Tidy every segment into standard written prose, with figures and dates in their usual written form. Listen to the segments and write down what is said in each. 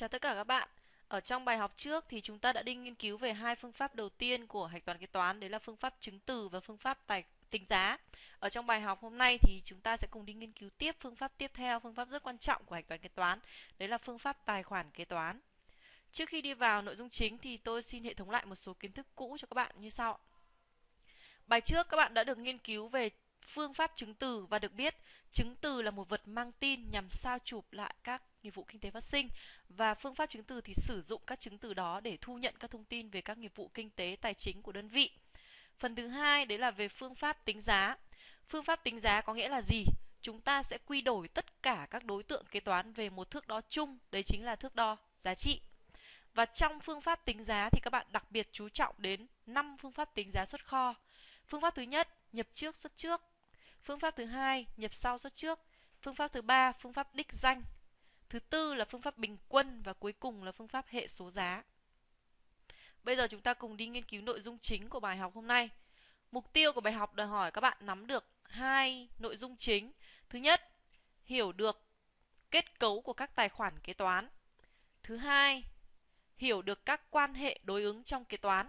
Chào tất cả các bạn. Ở trong bài học trước thì chúng ta đã đi nghiên cứu về hai phương pháp đầu tiên của hạch toán kế toán, đấy là phương pháp chứng từ và phương pháp tính giá. Ở trong bài học hôm nay thì chúng ta sẽ cùng đi nghiên cứu tiếp phương pháp tiếp theo, phương pháp rất quan trọng của hạch toán kế toán, đấy là phương pháp tài khoản kế toán. Trước khi đi vào nội dung chính thì tôi xin hệ thống lại một số kiến thức cũ cho các bạn như sau. Bài trước các bạn đã được nghiên cứu về phương pháp chứng từ và được biết chứng từ là một vật mang tin nhằm sao chụp lại các nghiệp vụ kinh tế phát sinh, và phương pháp chứng từ thì sử dụng các chứng từ đó để thu nhận các thông tin về các nghiệp vụ kinh tế tài chính của đơn vị. Phần thứ hai đấy là về phương pháp tính giá. Phương pháp tính giá có nghĩa là gì? Chúng ta sẽ quy đổi tất cả các đối tượng kế toán về một thước đo chung, đấy chính là thước đo giá trị. Và trong phương pháp tính giá thì các bạn đặc biệt chú trọng đến 5 phương pháp tính giá xuất kho. Phương pháp thứ nhất, nhập trước xuất trước. Phương pháp thứ hai, nhập sau xuất trước. Phương pháp thứ ba, phương pháp đích danh. Thứ tư là phương pháp bình quân và cuối cùng là phương pháp hệ số giá. Bây giờ chúng ta cùng đi nghiên cứu nội dung chính của bài học hôm nay. Mục tiêu của bài học đòi hỏi các bạn nắm được hai nội dung chính. Thứ nhất, hiểu được kết cấu của các tài khoản kế toán. Thứ hai, hiểu được các quan hệ đối ứng trong kế toán.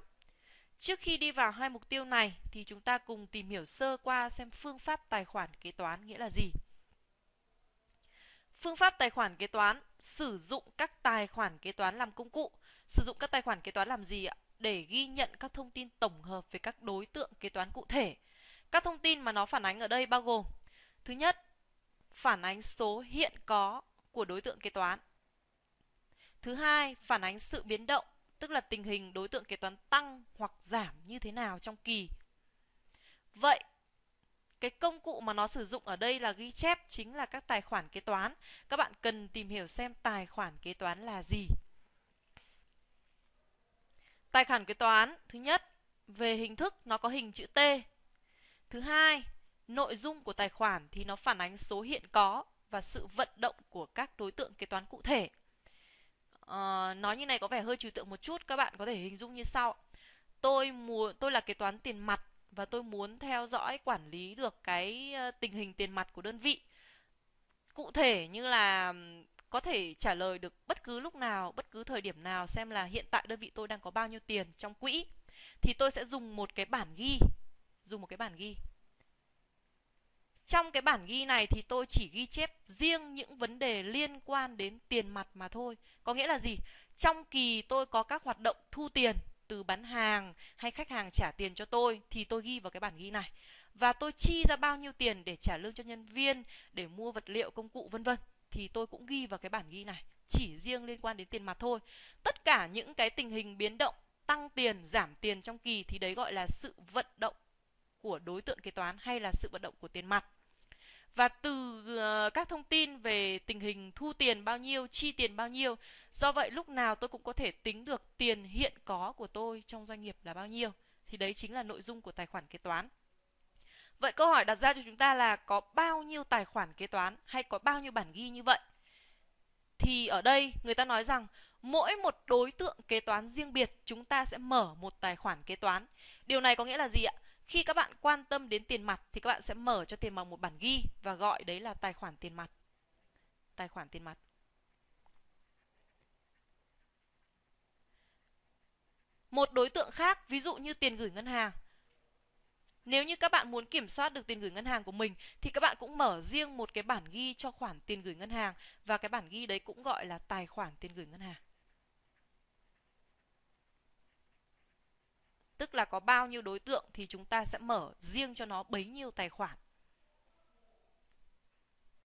Trước khi đi vào hai mục tiêu này thì chúng ta cùng tìm hiểu sơ qua xem phương pháp tài khoản kế toán nghĩa là gì. Phương pháp tài khoản kế toán sử dụng các tài khoản kế toán làm công cụ. Sử dụng các tài khoản kế toán làm gì ạ? Để ghi nhận các thông tin tổng hợp về các đối tượng kế toán cụ thể. Các thông tin mà nó phản ánh ở đây bao gồm: thứ nhất, phản ánh số hiện có của đối tượng kế toán. Thứ hai, phản ánh sự biến động, tức là tình hình đối tượng kế toán tăng hoặc giảm như thế nào trong kỳ. Vậy, cái công cụ mà nó sử dụng ở đây là ghi chép chính là các tài khoản kế toán. Các bạn cần tìm hiểu xem tài khoản kế toán là gì. Tài khoản kế toán, thứ nhất, về hình thức nó có hình chữ T. Thứ hai, nội dung của tài khoản thì nó phản ánh số hiện có và sự vận động của các đối tượng kế toán cụ thể. Nói như này có vẻ hơi trừu tượng một chút, các bạn có thể hình dung như sau. Tôi là kế toán tiền mặt và tôi muốn theo dõi quản lý được cái tình hình tiền mặt của đơn vị. Cụ thể như là có thể trả lời được bất cứ lúc nào, bất cứ thời điểm nào xem là hiện tại đơn vị tôi đang có bao nhiêu tiền trong quỹ. Thì tôi sẽ dùng một cái bản ghi. Trong cái bản ghi này thì tôi chỉ ghi chép riêng những vấn đề liên quan đến tiền mặt mà thôi. Có nghĩa là gì? Trong kỳ tôi có các hoạt động thu tiền từ bán hàng hay khách hàng trả tiền cho tôi thì tôi ghi vào cái bản ghi này. Và tôi chi ra bao nhiêu tiền để trả lương cho nhân viên, để mua vật liệu, công cụ vân vân thì tôi cũng ghi vào cái bản ghi này, chỉ riêng liên quan đến tiền mặt thôi. Tất cả những cái tình hình biến động, tăng tiền, giảm tiền trong kỳ thì đấy gọi là sự vận động của đối tượng kế toán hay là sự vận động của tiền mặt. Và từ các thông tin về tình hình thu tiền bao nhiêu, chi tiền bao nhiêu, do vậy lúc nào tôi cũng có thể tính được tiền hiện có của tôi trong doanh nghiệp là bao nhiêu. Thì đấy chính là nội dung của tài khoản kế toán. Vậy câu hỏi đặt ra cho chúng ta là có bao nhiêu tài khoản kế toán hay có bao nhiêu bản ghi như vậy? Thì ở đây người ta nói rằng mỗi một đối tượng kế toán riêng biệt chúng ta sẽ mở một tài khoản kế toán. Điều này có nghĩa là gì ạ? Khi các bạn quan tâm đến tiền mặt thì các bạn sẽ mở cho tiền mặt một bản ghi và gọi đấy là tài khoản tiền mặt. Một đối tượng khác, ví dụ như tiền gửi ngân hàng. Nếu như các bạn muốn kiểm soát được tiền gửi ngân hàng của mình thì các bạn cũng mở riêng một cái bản ghi cho khoản tiền gửi ngân hàng, và cái bản ghi đấy cũng gọi là tài khoản tiền gửi ngân hàng. Tức là có bao nhiêu đối tượng thì chúng ta sẽ mở riêng cho nó bấy nhiêu tài khoản.